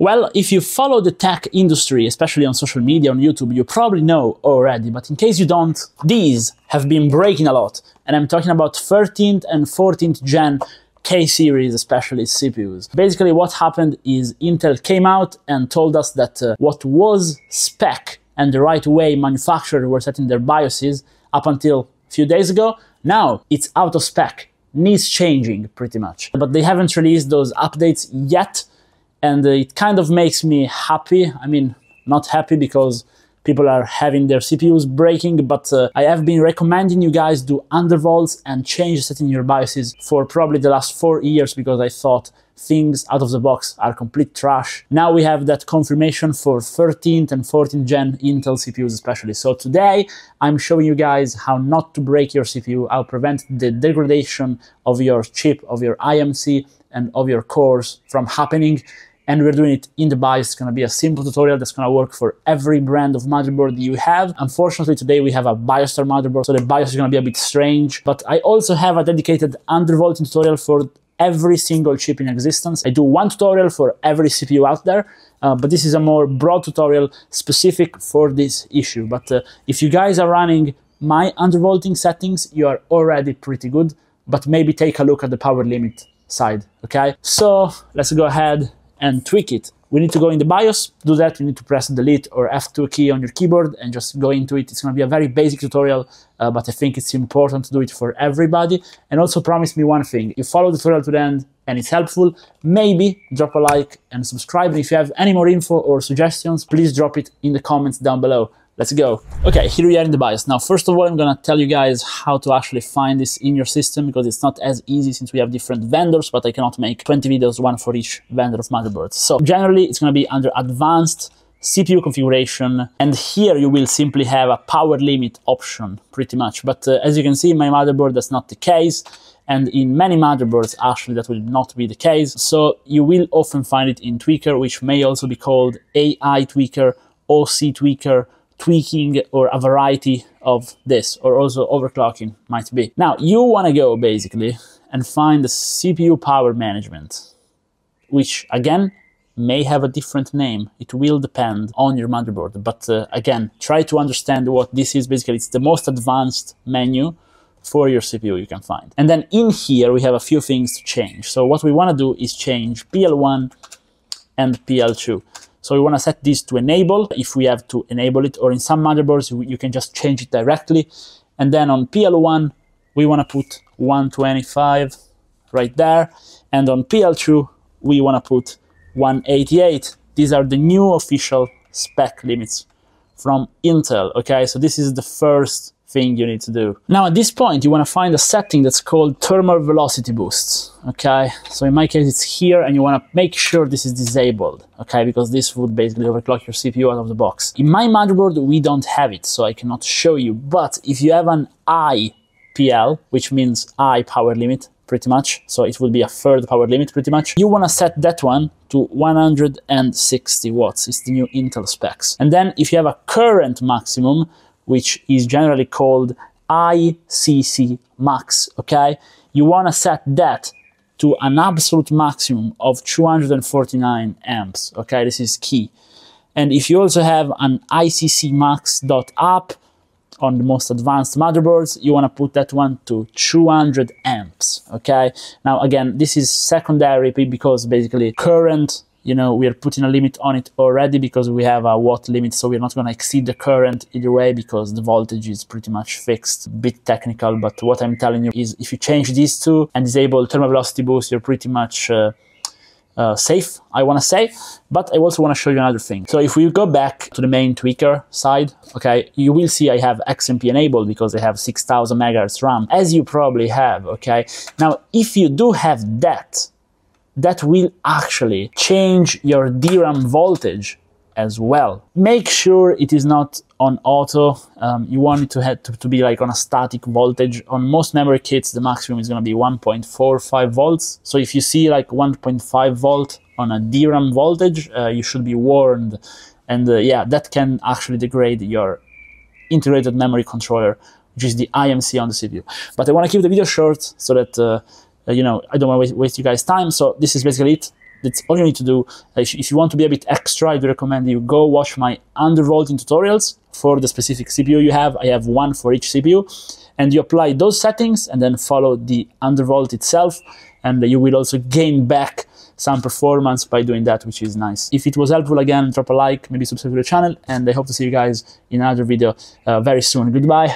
Well, if you follow the tech industry, especially on social media, on YouTube, you probably know already, but in case you don't, these have been breaking a lot. And I'm talking about 13th and 14th gen K-series, especially CPUs. Basically what happened is Intel came out and told us that what was spec and the right way manufacturers were setting their BIOSes up until a few days ago, now it's out of spec, needs changing pretty much. But they haven't released those updates yet, and it kind of makes me happy. I mean, not happy because people are having their CPUs breaking, but I have been recommending you guys do undervolts and change setting your BIOSes for probably the last 4 years because I thought things out of the box are complete trash. Now we have that confirmation for 13th and 14th gen Intel CPUs especially. So today I'm showing you guys how not to break your CPU, how to prevent the degradation of your chip, of your IMC, and of your cores from happening. And we're doing it in the BIOS. It's gonna be a simple tutorial that's gonna work for every brand of motherboard you have. Unfortunately, today we have a BIOSTAR motherboard, so the BIOS is gonna be a bit strange, but I also have a dedicated undervolting tutorial for every single chip in existence. I do one tutorial for every CPU out there, but this is a more broad tutorial specific for this issue. But if you guys are running my undervolting settings, you are already pretty good, but maybe take a look at the power limit side, okay? So let's go ahead and tweak it. We need to go in the BIOS. To do that, you need to press delete or F2 key on your keyboard and just go into it. It's gonna be a very basic tutorial, but I think it's important to do it for everybody. And also promise me one thing, you follow the tutorial to the end and it's helpful, maybe drop a like and subscribe. And if you have any more info or suggestions, please drop it in the comments down below. Let's go. Okay, here we are in the BIOS. Now, first of all, I'm gonna tell you guys how to actually find this in your system because it's not as easy since we have different vendors, but I cannot make 20 videos, one for each vendor of motherboards. So generally, it's gonna be under advanced CPU configuration, and here you will simply have a power limit option pretty much. But as you can see, in my motherboard, that's not the case. And in many motherboards, actually, that will not be the case. So you will often find it in Tweaker, which may also be called AI Tweaker, OC Tweaker, tweaking, or a variety of this, or also overclocking might be. Now you want to go basically and find the CPU power management, which again may have a different name. It will depend on your motherboard, but again, try to understand what this is. Basically, it's the most advanced menu for your CPU you can find. And then in here we have a few things to change. So what we want to do is change PL1 and PL2. So we want to set this to enable, if we have to enable it, or in some motherboards, you can just change it directly. And then on PL1, we want to put 125 right there. And on PL2, we want to put 188. These are the new official spec limits from Intel, okay? So this is the first thing you need to do. Now at this point, you want to find a setting that's called thermal velocity boosts, okay? So in my case, it's here, and you want to make sure this is disabled, okay? Because this would basically overclock your CPU out of the box. In my motherboard, we don't have it, so I cannot show you, but if you have an IPL, which means I power limit, pretty much, so it will be a third power limit pretty much, you want to set that one to 160 watts, it's the new Intel specs. And then if you have a current maximum, which is generally called ICC Max, okay? You wanna set that to an absolute maximum of 249 amps, okay? This is key. And if you also have an ICC Max.app on the most advanced motherboards, you wanna put that one to 200 amps, okay? Now, again, this is secondary because basically current, you know, we are putting a limit on it already because we have a watt limit, so we're not going to exceed the current either way because the voltage is pretty much fixed. A bit technical, but what I'm telling you is if you change these two and disable thermal velocity boost, you're pretty much safe, I want to say. But I also want to show you another thing. So if we go back to the main tweaker side, okay, you will see I have XMP enabled because I have 6000 megahertz RAM, as you probably have, okay? Now, if you do have that will actually change your DRAM voltage as well. Make sure it is not on auto. You want it to be like on a static voltage. On most memory kits, the maximum is gonna be 1.45 volts. So if you see like 1.5 volt on a DRAM voltage, you should be warned. And yeah, that can actually degrade your integrated memory controller, which is the IMC on the CPU. But I wanna keep the video short so that you know, I don't want to waste you guys' time, so this is basically it. that's all you need to do. If you want to be a bit extra, I do recommend you go watch my undervolting tutorials for the specific CPU you have. I have one for each CPU, and you apply those settings and then follow the undervolt itself, and you will also gain back some performance by doing that, which is nice. If it was helpful, again, drop a like, maybe subscribe to the channel, and I hope to see you guys in another video very soon. Goodbye.